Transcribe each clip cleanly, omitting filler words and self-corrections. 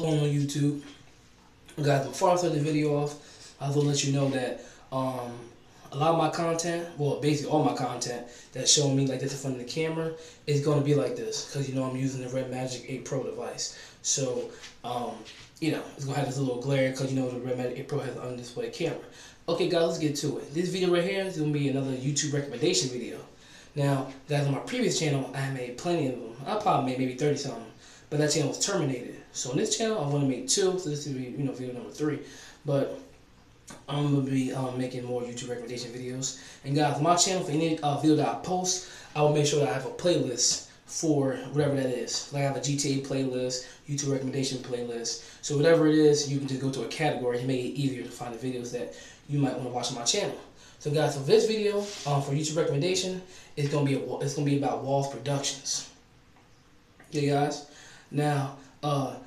along on YouTube. Guys, before I start the video off, I will let you know that a lot of my content, well, basically all my content that's showing me like this in front of the camera is going to be like this, because you know I'm using the Red Magic 8 Pro device. So, you know, it's going to have this little glare because you know the Red Magic 8 Pro has an on-display camera. Okay, guys, let's get to it. This video right here is going to be another YouTube recommendation video. Now, guys, on my previous channel, I made plenty of them. I probably made maybe 30-something, but that channel was terminated. So on this channel, I want to make 2, so this will be, you know, video number 3. But I'm going to be making more YouTube recommendation videos. And guys, my channel, for any video that I post, I will make sure that I have a playlist for whatever that is. Like I have a GTA playlist, YouTube recommendation playlist. So whatever it is, you can just go to a category and make it easier to find the videos that you might want to watch on my channel. So guys, so this video for YouTube recommendation is going to be about Wallz Productions. Okay, guys. Now, I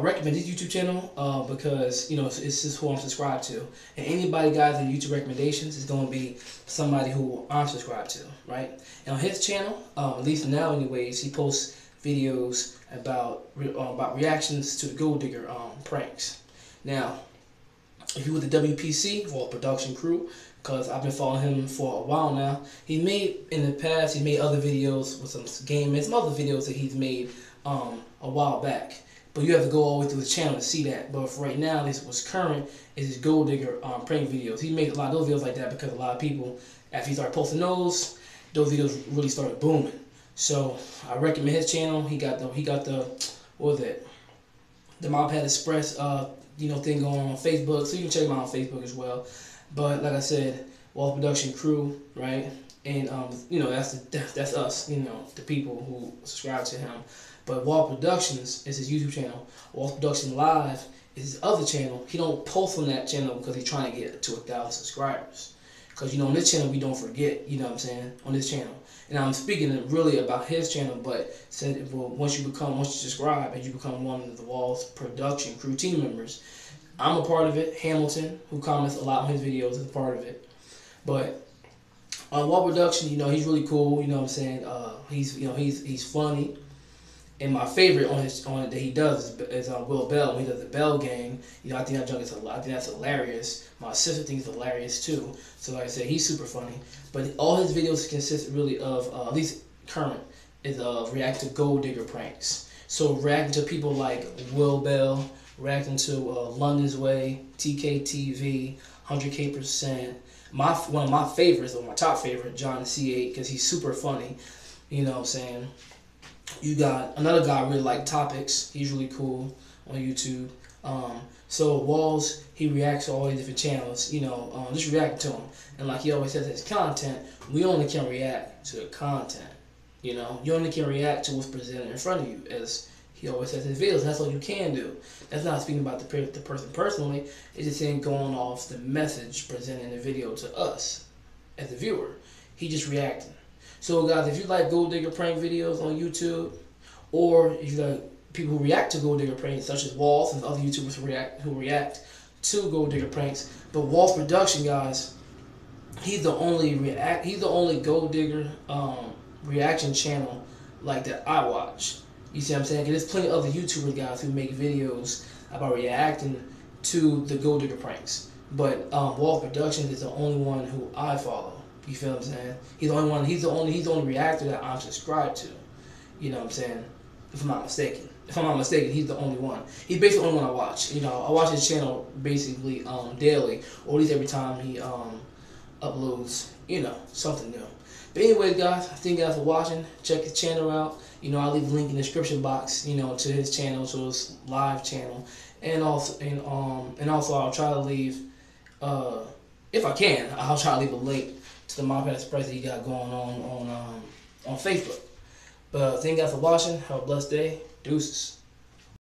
recommend this YouTube channel because, you know, it's just who I'm subscribed to. And anybody, guys, in YouTube recommendations is going to be somebody who I'm subscribed to, right? And on his channel, at least now anyways, he posts videos about reactions to the Gold Digger pranks. Now, if you're with the WPC, Wallz Production Crew, because I've been following him for a while now, he made, in the past, he made other videos with some game and some other videos that he's made a while back. But you have to go all the way through the channel to see that. But for right now, this was current is his Gold Digger prank videos. He made a lot of those videos like that because a lot of people, after he started posting those videos really started booming. So I recommend his channel. He got the what was it? The MopHead Express you know, thing going on Facebook. So you can check him out on Facebook as well. But like I said, Wallz Production Crew, right? And you know, that's us, you know, the people who subscribe to him. But Wallz Productions is his YouTube channel. Wallz Production Live is his other channel. He don't post on that channel because he's trying to get to 1,000 subscribers. Because, you know, on this channel, we don't forget, you know what I'm saying, on this channel. And I'm speaking really about his channel, but once you subscribe and you become one of the Wallz Production Crew team members, I'm a part of it. Hamilton, who comments a lot on his videos, is a part of it. But on Wallz Production, you know, he's really cool, you know what I'm saying. He's, you know, he's funny. And my favorite on it that he does is Will Bell. When he does the Bell Gang, you know, I think that junk is that's hilarious. My sister thinks it's hilarious too. So like I said, he's super funny. But all his videos consist really of at least current is of reacting to Gold Digger pranks. So reacting to people like Will Bell, reacting to London's Way, TKTV, 100K%. One of my favorites, or my top favorite, John C8, because he's super funny. You know what I'm saying. You got another guy I really like, Topics. He's really cool on YouTube. So Wallz, he reacts to all these different channels. You know, just react to him. And like he always says, his content, we only can react to the content. You know, you only can react to what's presented in front of you, as he always says in his videos. That's all you can do. That's not speaking about the person personally. It's just him going off the message presented in the video to us as the viewer. He just reacting. So guys, if you like Gold Digger prank videos on YouTube, or if you like people who react to Gold Digger pranks, such as Wallz and other YouTubers who react to Gold Digger pranks, but Wallz Production, guys, he's the only Gold Digger reaction channel like that I watch. You see what I'm saying? 'Cause there's plenty of other YouTuber guys who make videos about reacting to the Gold Digger pranks, but Wallz Production is the only one who I follow. You feel what I'm saying? He's the only one. He's the only reactor that I'm subscribed to. You know what I'm saying? If I'm not mistaken. If I'm not mistaken, he's the only one. He's basically the only one I watch. You know, I watch his channel basically daily, or at least every time he uploads, you know, something new. But anyway, guys, thank you guys for watching. Check his channel out. You know, I'll leave a link in the description box, you know, to his channel, to his live channel, and also I'll try to leave, if I can, I'll try to leave a link to the MopHead Express that he got going on Facebook. But thank you guys for watching. Have a blessed day. Deuces.